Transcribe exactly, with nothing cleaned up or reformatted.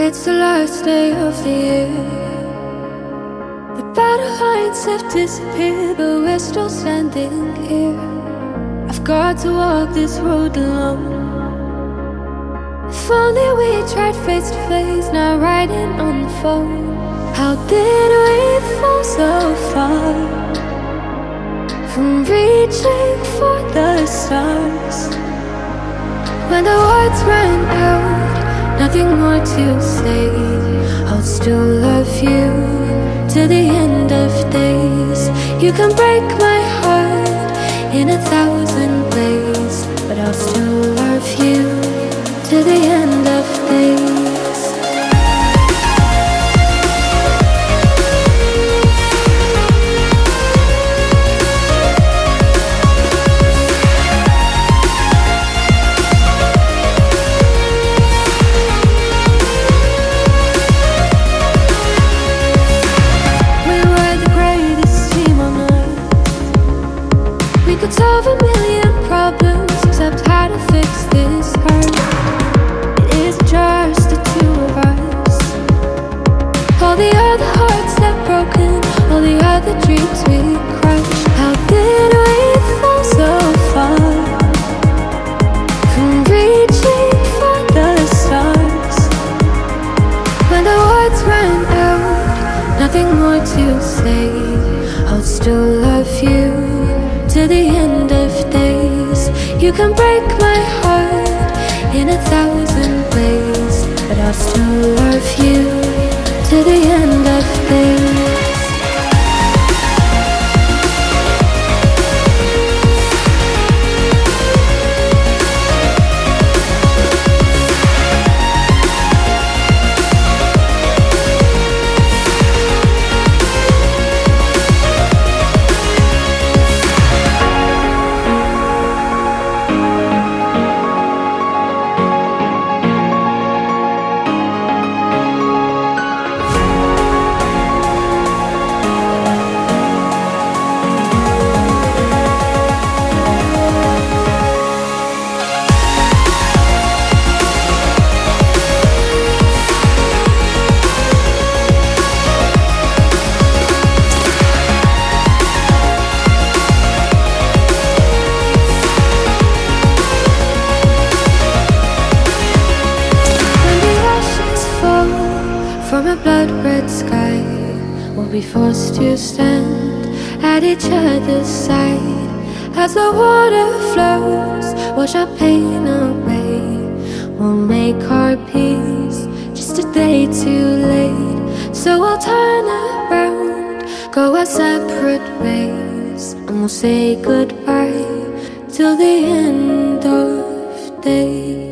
It's the last day of the year. The battle lines have disappeared, but we're still standing here. I've got to walk this road alone. If only we tried face to face, now writing on the phone. How did we fall so far from reaching for the stars? When the words ran out, nothing more to say. I'll still love you till the end of days. You can break my heart in a thousand ways, but I'll still love you till the end of days. Solve a million problems, except how to fix this hurt. It isn't just the two of us. All the other hearts that broken, all the other dreams we crushed. How did we fall so far from reaching for the stars? When the words ran out, nothing more to say. I'll still love you to the end of days. You can break my heart in a thousand ways, but I'll still love you to the end of days. Forced to stand at each other's side as the water flows, wash our pain away. We'll make our peace just a day too late. So we'll turn around, go our separate ways, and we'll say goodbye till the end of days.